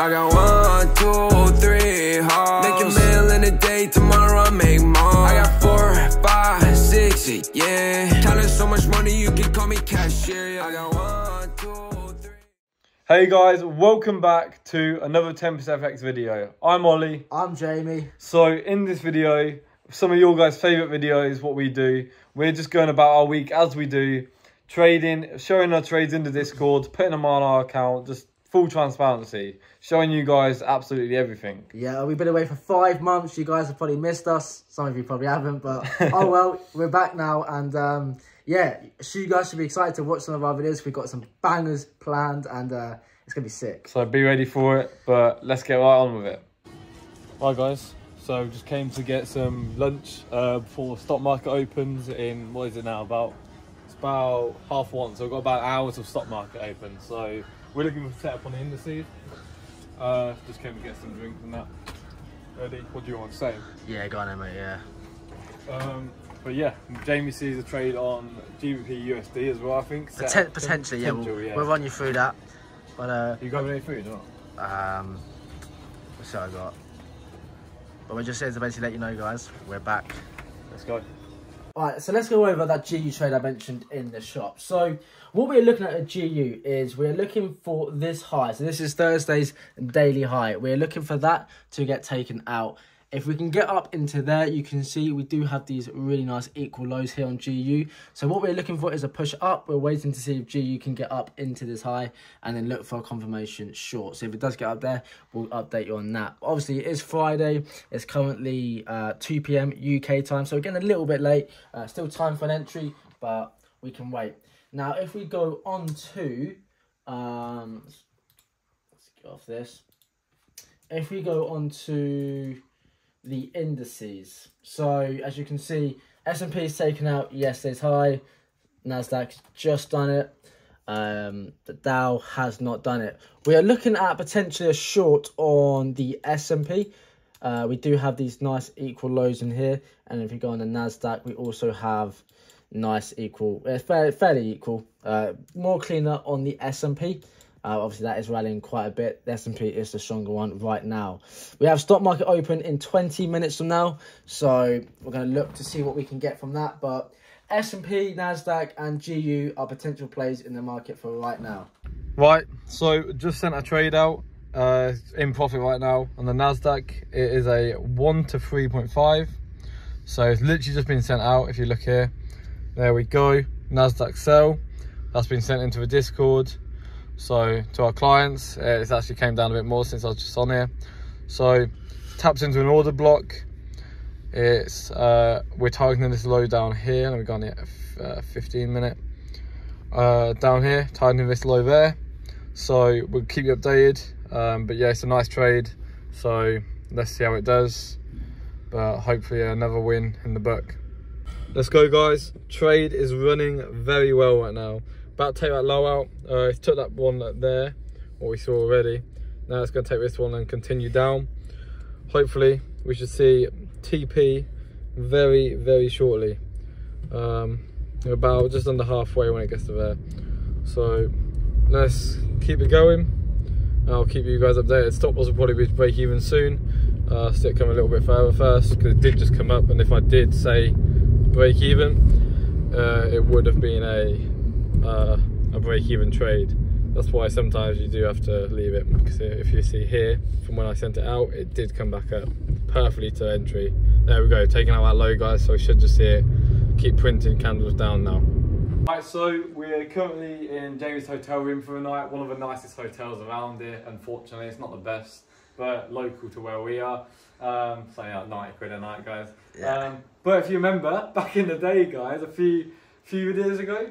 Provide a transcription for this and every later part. I got 1, 2, 3 hoes. Make a meal in a day, tomorrow I make more. I got 4, 5, 6, yeah. Counting so much money, you can call me cashier. I got 1, 2, 3. Hey guys, welcome back to another Tempest FX video. I'm Ollie. I'm Jamie. So in this video, some of your guys' favourite videos, what we do, we're just going about our week as we do, trading, showing our trades in the Discord, putting them on our account, just full transparency, showing you guys absolutely everything. Yeah, we've been away for 5 months, you guys have probably missed us, some of you probably haven't, but oh well, we're back now, and yeah, so you guys should be excited to watch some of our videos. We've got some bangers planned, and it's going to be sick. So be ready for it, but let's get right on with it. Right guys. So just came to get some lunch before the stock market opens in, what is it now, it's about 1:30, so we've got about hours of stock market open. So we're looking for a setup on the indices. Just came to get some drinks and that. Ready? What do you want to say? Yeah, go on then, mate, yeah. But yeah, Jamie sees a trade on GBP USD as well, I think. Potentially, yeah, we'll run you through that. But you got any food or not? What's that I got? But we're just here to basically let you know, guys, we're back. Let's go. Alright, so let's go over that GU trade I mentioned in the shop. So what we're looking at GU is we're looking for this high. So this is Thursday's daily high. We're looking for that to get taken out. If we can get up into there, you can see we do have these really nice equal lows here on GU. So what we're looking for is a push up. We're waiting to see if GU can get up into this high and then look for a confirmation short. So if it does get up there, we'll update you on that. Obviously, it is Friday. It's currently 2 PM UK time. So we're getting a little bit late. Still time for an entry, but we can wait. Now, if we go on to... let's get off this. If we go on to... the indices. So as you can see, S&P's taken out yesterday's high, Nasdaq's just done it, the Dow has not done it. We are looking at potentially a short on the S&P. We do have these nice equal lows in here, and if you go on the Nasdaq, we also have nice equal, fairly equal, more cleaner on the S&P. Obviously, that is rallying quite a bit. The S&P is the stronger one right now. We have stock market open in 20 minutes from now, so we're going to look to see what we can get from that. But S&P, Nasdaq, and GU are potential plays in the market for right now. Right, so just sent a trade out in profit right now on the Nasdaq. It is a 1 to 3.5, so it's literally just been sent out. If you look here, there we go. Nasdaq sell. That's been sent into the Discord. So to our clients, it's actually came down a bit more since I was just on here. So taps into an order block. It's we're targeting this low down here, and we've gone here 15 minute down here, targeting this low there. So we'll keep you updated. But yeah, it's a nice trade. So let's see how it does. But hopefully another win in the book. Let's go, guys. Trade is running very well right now. About to take that low out. It took that one there, what we saw already. Now it's going to take this one and continue down. Hopefully, we should see TP very, very shortly. About just under halfway when it gets to there. So let's keep it going. I'll keep you guys updated. Stop loss will probably be break even soon. Still come a little bit further first, because it did just come up. And if I did say break even, it would have been a break-even trade. That's why sometimes you do have to leave it, because if you see here, from when I sent it out, it did come back up perfectly to entry. There we go, taking out that low, guys, so we should just see it keep printing candles down now. Right, so we're currently in Jamie's hotel room for the night, one of the nicest hotels around here. Unfortunately, it's not the best, but local to where we are. So yeah, 90 quid a night, guys. Yeah. But if you remember, back in the day, guys, a few days ago,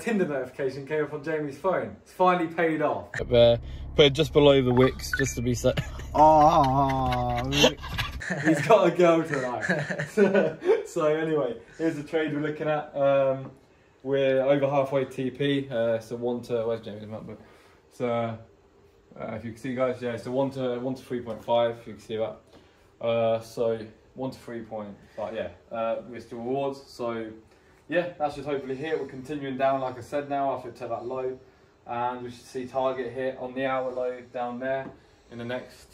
Tinder notification came up on Jamie's phone. It's finally paid off. Up there, put it just below the wicks, just to be set. Oh, he's got a girl tonight. So anyway, here's the trade we're looking at. We're over halfway TP. So 1 to where's Jamie's number? So if you can see, guys, yeah, so 1 to 3.5. You can see that. So 1 to 3.5. Yeah, we're still rewards. So. Yeah, that's just hopefully here. We're continuing down, like I said now, after we take that low. And we should see target here on the hour low down there. in the next,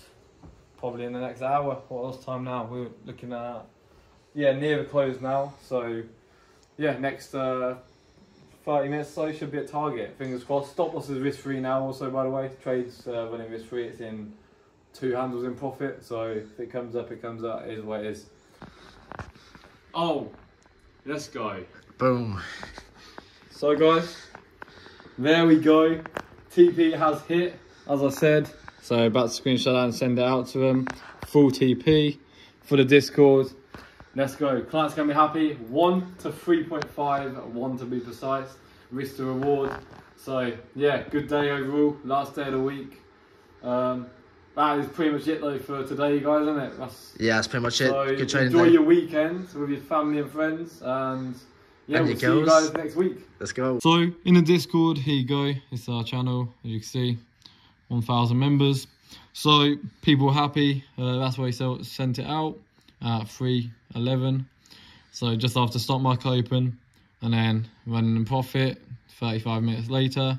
probably in the next hour. What else time now? We're looking at, yeah, near the close now. So yeah, next 30 minutes or so should be at target. Fingers crossed. Stop loss is risk-free now also, by the way. Trades running risk-free. It's in two handles in profit. So if it comes up, it comes up. It is what it is. Oh, let's go. Boom. So guys, there we go. TP has hit, as I said. So about to screenshot that and send it out to them. Full TP for the Discord. Let's go. Clients can be happy. 1 to 3.5, 1 to be precise. Risk to reward. So yeah, good day overall. Last day of the week. That is pretty much it though for today, guys, isn't it? That's pretty much it. So good trading. Enjoy your weekend with your family and friends, and yeah, and we'll see you guys next week. Let's go. So in the Discord, here you go. It's our channel, as you can see, 1,000 members. So people happy. That's why he sent it out at 3:11. So just after stock market open, and then running in profit. 35 minutes later,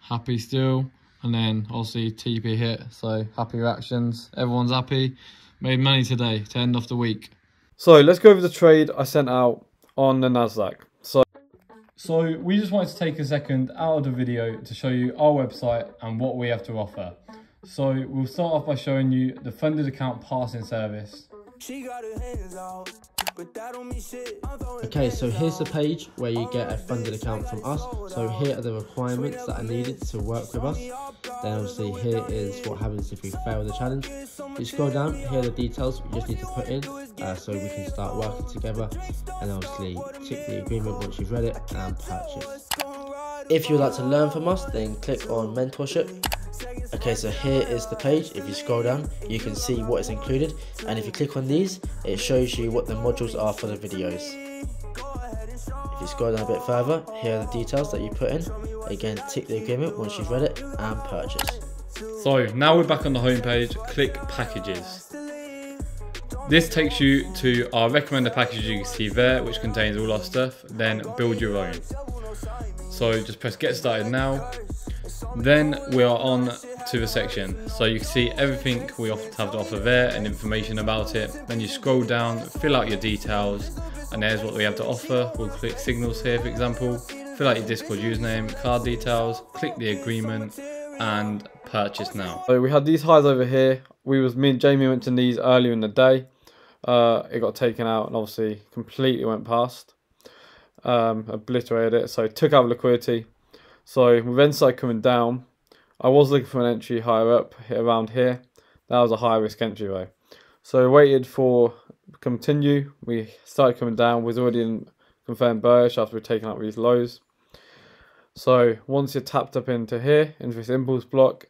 happy still. And then obviously TP hit, so happy reactions. Everyone's happy. Made money today to end off the week. So let's go over the trade I sent out on the Nasdaq. So we just wanted to take a second out of the video to show you our website and what we have to offer. So we'll start off by showing you the funded account passing service. She got her hands out. Okay, so here's the page where you get a funded account from us. So here are the requirements that are needed to work with us. Then obviously here is what happens if we fail the challenge. If you scroll down, here are the details we just need to put in so we can start working together, and obviously tick the agreement once you've read it and purchase. If you'd like to learn from us, then click on mentorship. Okay, so here is the page. If you scroll down, you can see what is included, and if you click on these, it shows you what the modules are for the videos. If you scroll down a bit further, here are the details that you put in. Again, tick the agreement once you've read it and purchase. So now we're back on the home page. Click packages. This takes you to our recommended package you can see there, which contains all our stuff. Then build your own. So just press get started now. Then we are on to the section, so you can see everything we have to offer there and information about it. Then you scroll down, fill out your details, and there's what we have to offer. We'll click signals here, for example. Fill out your Discord username, card details, click the agreement and purchase now. So we had these highs over here. Me and Jamie went to these earlier in the day. It got taken out and obviously completely went past, obliterated it, so it took out liquidity. So with inside coming down, I was looking for an entry higher up around here. That was a high risk entry though. So I waited for continue. We started coming down. Was already in confirmed bearish after we've taken out these lows. So once you're tapped up into here, into this impulse block,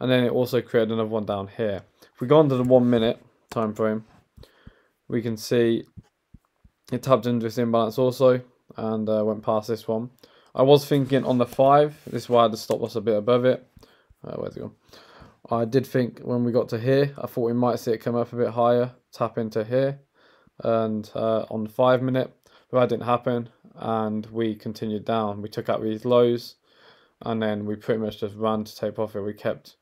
and then it also created another one down here. If we go on to the 1 minute time frame, we can see it tapped into this imbalance also and went past this one. I was thinking on the 5, this is why I had the stop loss a bit above it. Where's it gone? I did think when we got to here, I thought we might see it come up a bit higher, tap into here, and on the 5 minute, but that didn't happen, and we continued down. We took out these lows, and then we pretty much just ran to take profit. We kept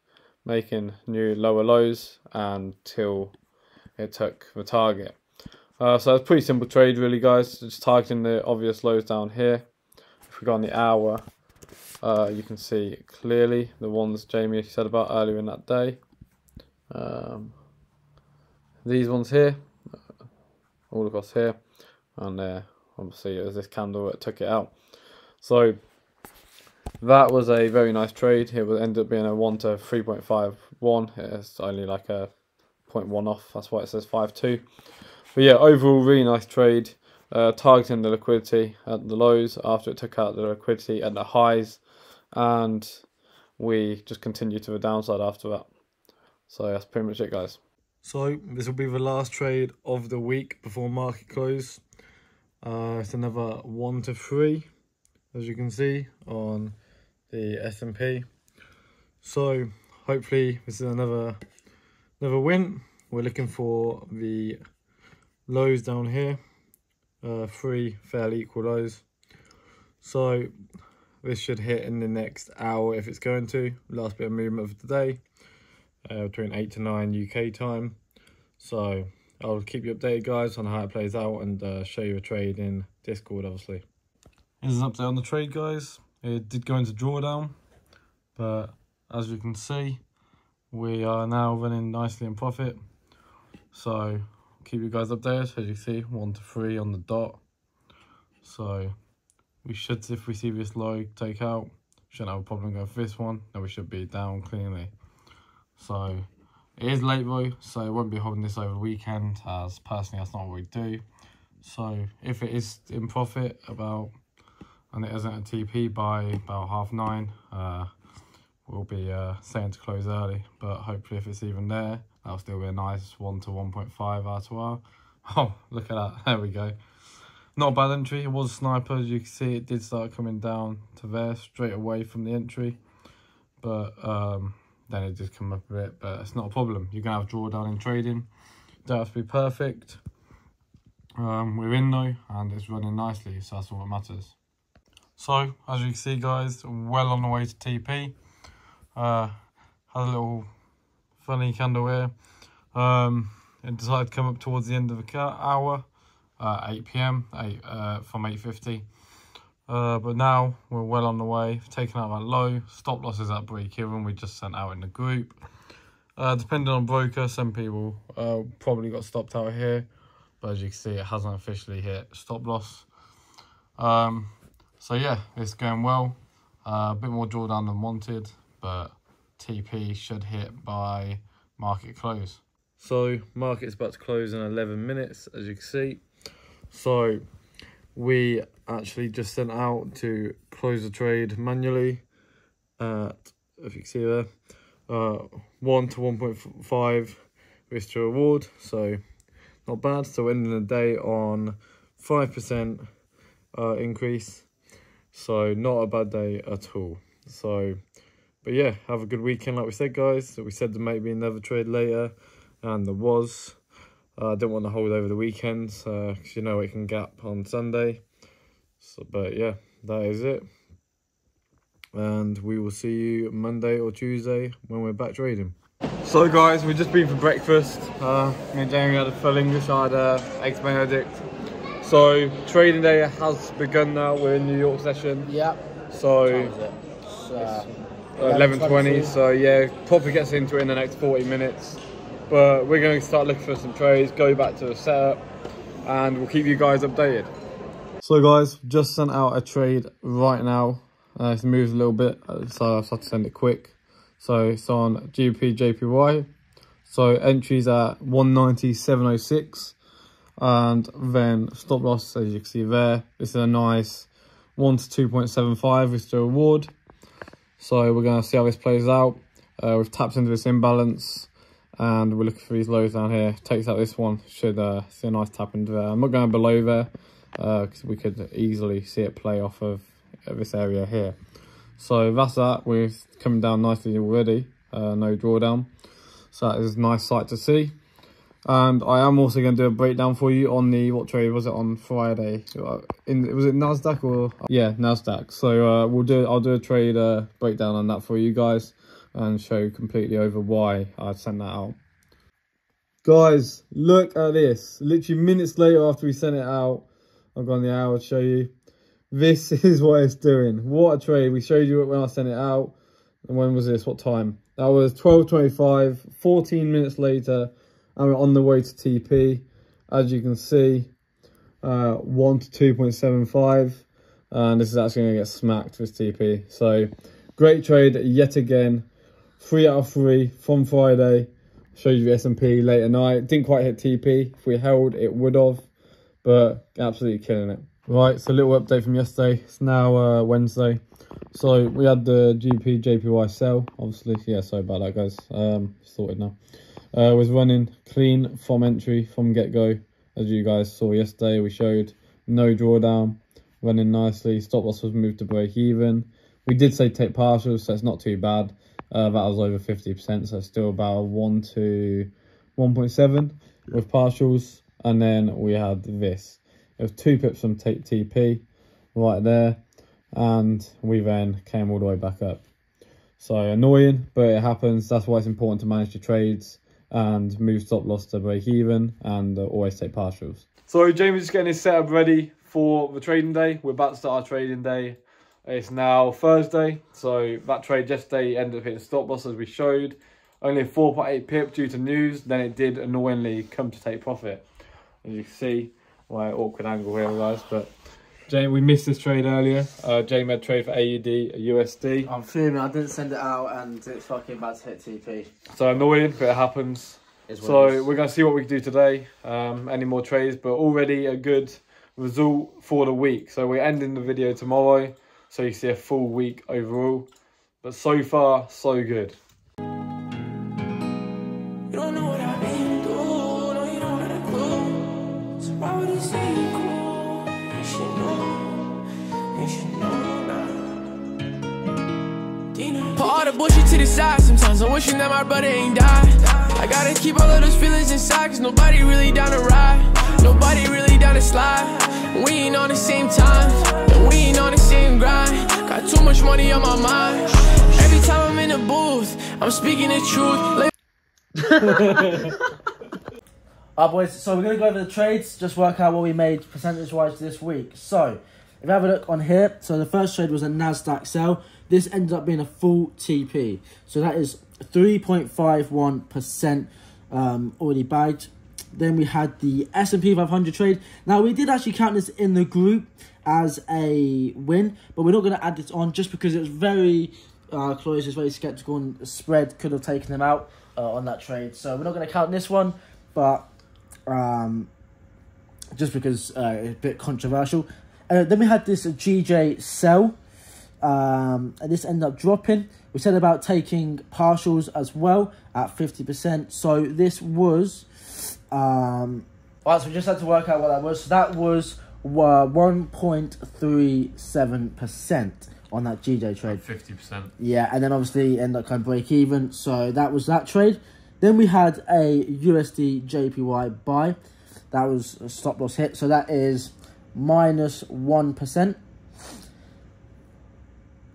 making new lower lows until it took the target. So it's a pretty simple trade really, guys, just targeting the obvious lows down here. If we go on the hour, you can see clearly the ones Jamie said about earlier in that day. These ones here, all across here, and there. Obviously it was this candle that took it out. So that was a very nice trade. It would end up being a 1 to 3.51. It's only like a 0.1 off. That's why it says 5.2. But yeah, overall really nice trade. Targeting the liquidity at the lows after it took out the liquidity at the highs, and we just continue to the downside after that. So that's pretty much it, guys. So this will be the last trade of the week before market close. It's another 1 to 3, as you can see on the S&P. So hopefully this is another win. We're looking for the lows down here. 3 fairly equal lows, so this should hit in the next hour if it's going to. Last bit of movement of the day. between 8 to 9 UK time. So I'll keep you updated, guys, on how it plays out and show you a trade in Discord, obviously. Here's an update on the trade, guys. It did go into drawdown, but as you can see, we are now running nicely in profit. So keep you guys updated. As you can see, 1 to 3 on the dot. So we should, if we see this low take out, shouldn't have a problem going for this one. Then we should be down cleanly. So it is late though, so I won't be holding this over the weekend, as personally that's not what we do. So if it is in profit about, and it isn't a TP by about 9:30, we'll be saying to close early. But hopefully if it's even there, that'll still be a nice 1 to 1.5 R2R. Oh, look at that, there we go. Not a bad entry, it was a sniper, as you can see. It did start coming down to there straight away from the entry, but then it just come up a bit, but it's not a problem. You're going to have drawdown in trading, don't have to be perfect. We're in though, and it's running nicely, so that's all that matters. So, as you can see, guys, well on the way to TP. Had a little funny candle here. It decided to come up towards the end of the hour, 8 PM, from 8:50. But now we're well on the way, taking out that low. Stop losses at break even, we just sent out in the group. Depending on broker, some people probably got stopped out here. But as you can see, it hasn't officially hit stop loss. So yeah, it's going well. A bit more drawdown than wanted, but TP should hit by market close. So market's about to close in 11 minutes, as you can see. So we actually just sent out to close the trade manually at, if you can see there, 1 to 1.5 risk to reward. So not bad. So ending the day on 5% increase. So not a bad day at all. So, but yeah, have a good weekend. Like we said, guys, so we said there might be another trade later, and there was. I didn't want to hold over the weekends because you know it can gap on Sunday. So, but yeah, that is it. And we will see you Monday or Tuesday when we're back trading. So guys, we've just been for breakfast. Me and Jamie had a full English. I had eggs Benedict. So trading day has begun now. We're in New York session. Yeah. So it's 11:20. So yeah, probably gets into it in the next 40 minutes. But we're going to start looking for some trades, go back to the setup, and we'll keep you guys updated. So guys, just sent out a trade right now. It moves a little bit, so I've had to send it quick. So it's on GBP JPY. So entries at 190.706. And then stop loss, as you can see there. This is a nice 1 to 2.75 with the reward. So we're going to see how this plays out. We've tapped into this imbalance, and we're looking for these lows down here. Takes out this one, should see a nice tap into there. I'm not going below there because we could easily see it play off of this area here. So that's that. We're coming down nicely already, no drawdown. So that is a nice sight to see. And I am also going to do a breakdown for you on the, what trade was it on Friday? Was it Nasdaq or? Yeah, Nasdaq. So I'll do a trade breakdown on that for you guys and show completely over why I sent that out. Guys, look at this. Literally minutes later after we sent it out, I've gone the hour to show you. This is what it's doing. What a trade. We showed you it when I sent it out. And when was this? What time? That was 12:25, 14 minutes later. And we're on the way to TP, as you can see, 1 to 2.75. And this is actually going to get smacked with TP. So, great trade yet again. 3 out of 3 from Friday. Showed you the S&P late at night. Didn't quite hit TP. If we held, it would have. But absolutely killing it. Right, so a little update from yesterday. It's now Wednesday. So, we had the GBP JPY sell, obviously. Yeah, sorry about that, guys. Sorted now. Was running clean from entry, from get-go. As you guys saw yesterday, we showed no drawdown, running nicely. Stop loss was moved to break even. We did say take partials, so it's not too bad. That was over 50%, so still about 1 to 1.7 with partials. And then we had this. It was 2 pips from take TP right there. And we then came all the way back up. So annoying, but it happens. That's why it's important to manage your trades and move stop loss to break even, and always take partials. So Jamie's just getting his setup ready for the trading day. We're about to start our trading day. It's now Thursday, so that trade yesterday ended up hitting stop loss as we showed. Only a 4.8 pip due to news, then it did annoyingly come to take profit. As you can see, my awkward angle here, guys. But Jamie, we missed this trade earlier. Jamie had trade for AUD USD. I'm fuming, I didn't send it out and it's fucking about to hit TP. So annoying, but it happens. So we're going to see what we can do today. Any more trades, but already a good result for the week. So we're ending the video tomorrow, so you see a full week overall. But so far, so good. Put all the bullshit to the side. Sometimes I'm wishing that my brother ain't died. I gotta keep all of those feelings inside, cause nobody really down to ride, nobody really down to slide. We ain't on the same time, and we ain't on the same grind. Got too much money on my mind. Every time I'm in the booth, I'm speaking the truth. Alright boys, so we're gonna go over the trades, just work out what we made percentage wise this week. So if you have a look on here, so the first trade was a Nasdaq sell. This ended up being a full TP. So that is 3.51% already bagged. Then we had the S&P 500 trade. Now we did actually count this in the group as a win, but we're not going to add this on just because it was very close, it's very skeptical, and the spread could have taken him out on that trade. So we're not going to count this one, but just because it's a bit controversial. Then we had this GJ sell, and this ended up dropping. We said about taking partials as well at 50%. So this was, right, so we just had to work out what that was. So that was 1.37% on that GJ trade. 50%. Yeah, and then obviously ended up kind of break even. So that was that trade. Then we had a USD JPY buy. That was a stop loss hit. So that is -1%,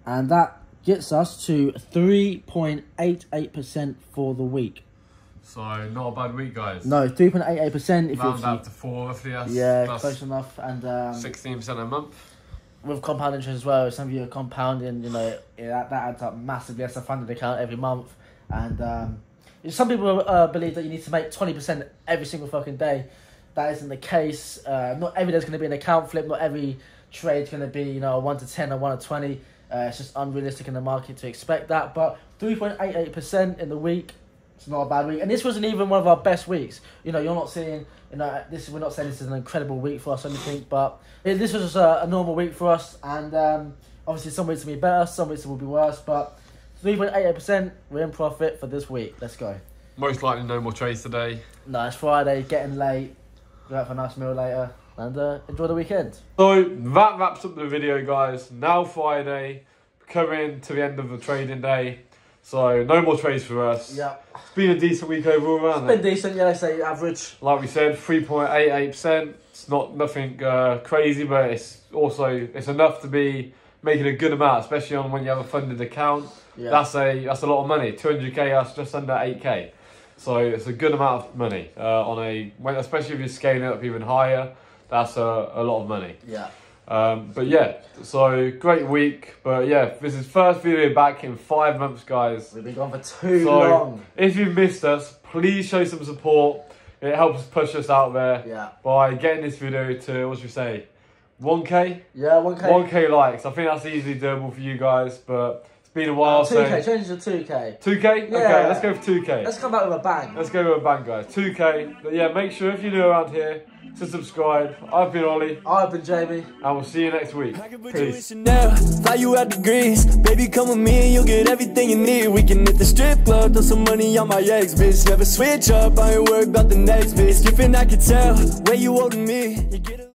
and that gets us to 3.88% for the week. So not a bad week, guys. No, 3.88%. If round up to 4, roughly. Yeah, close enough, and 16% a month with compound interest as well. Some of you are compounding, you know, that adds up massively. That's a funded account every month, and some people believe that you need to make 20% every single fucking day. That isn't the case. Not every day's going to be an account flip. Not every trade's going to be, you know, a 1 to 10 or 1 to 20. It's just unrealistic in the market to expect that. But 3.88% in the week, it's not a bad week. And this wasn't even one of our best weeks. You know, you're not seeing, you know, this. We're not saying this is an incredible week for us or anything. But this was just a normal week for us. And obviously, some weeks will be better, some weeks will be worse. But 3.88%, we're in profit for this week. Let's go. Most likely, no more trades today. No, it's Friday, getting late. Go out for a nice meal later, and enjoy the weekend. So that wraps up the video, guys. Now Friday, coming to the end of the trading day. So no more trades for us. Yeah. It's been a decent week overall, hasn't it? It's been decent, yeah, I say average. Like we said, 3.88%. It's not nothing crazy, but it's also, it's enough to be making a good amount, especially on when you have a funded account. Yeah. That's a lot of money. 200k, that's just under 8k. So it's a good amount of money, especially if you're scaling it up even higher, that's a lot of money. Yeah. But yeah, so great week. But yeah, this is first video back in 5 months, guys. We've been gone for too long. If you've missed us, please show some support. It helps push us out there. Yeah. By getting this video to, what should we say, 1k? Yeah, 1k. 1k likes. I think that's easily doable for you guys, but it's been a while. 2K, so change to 2K. 2K? Yeah. Okay, let's go for 2K. Let's come back with a bang. Let's go with a bang, guys. 2K. But yeah, make sure if you're new around here to subscribe. I've been Ollie. I've been Jamie. And we'll see you next week. Peace. Fly you out to Greece. Baby, come with me and you'll get everything you need. We can hit the strip club, throw some money on my ex, bitch. Never switch up, I ain't worried about the next, bitch. Skipping, I can tell. Where you holding me, you get a